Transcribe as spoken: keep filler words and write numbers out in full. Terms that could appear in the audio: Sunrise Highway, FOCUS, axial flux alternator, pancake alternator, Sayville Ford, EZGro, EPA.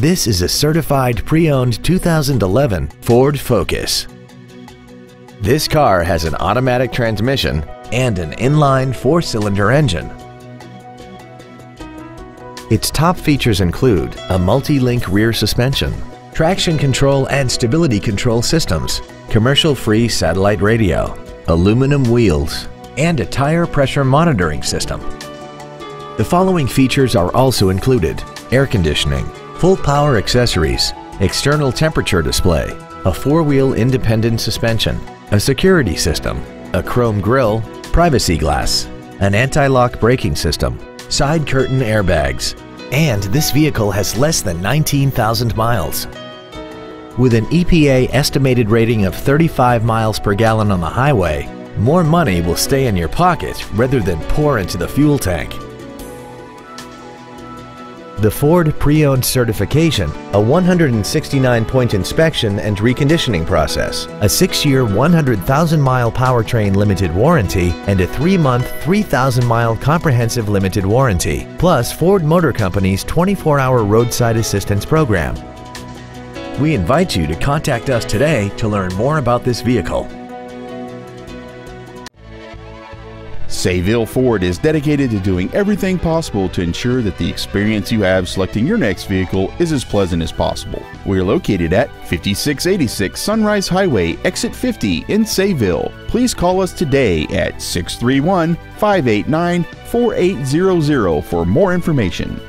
This is a certified pre-owned two thousand eleven Ford Focus. This car has an automatic transmission and an inline four-cylinder engine. Its top features include a multi-link rear suspension, traction control and stability control systems, commercial-free satellite radio, aluminum wheels, and a tire pressure monitoring system. The following features are also included: air conditioning, full power accessories, external temperature display, a four-wheel independent suspension, a security system, a chrome grille, privacy glass, an anti-lock braking system, side curtain airbags, and this vehicle has less than nineteen thousand miles. With an E P A estimated rating of thirty-five miles per gallon on the highway, more money will stay in your pocket rather than pour into the fuel tank. The Ford Pre-Owned Certification, a one hundred sixty-nine point inspection and reconditioning process, a six-year one hundred thousand mile powertrain limited warranty, and a three-month three thousand mile comprehensive limited warranty, plus Ford Motor Company's twenty-four hour roadside assistance program. We invite you to contact us today to learn more about this vehicle. Sayville Ford is dedicated to doing everything possible to ensure that the experience you have selecting your next vehicle is as pleasant as possible. We are located at fifty-six eighty-six Sunrise Highway, Exit fifty in Sayville. Please call us today at six three one, five eight nine, four eight zero zero for more information.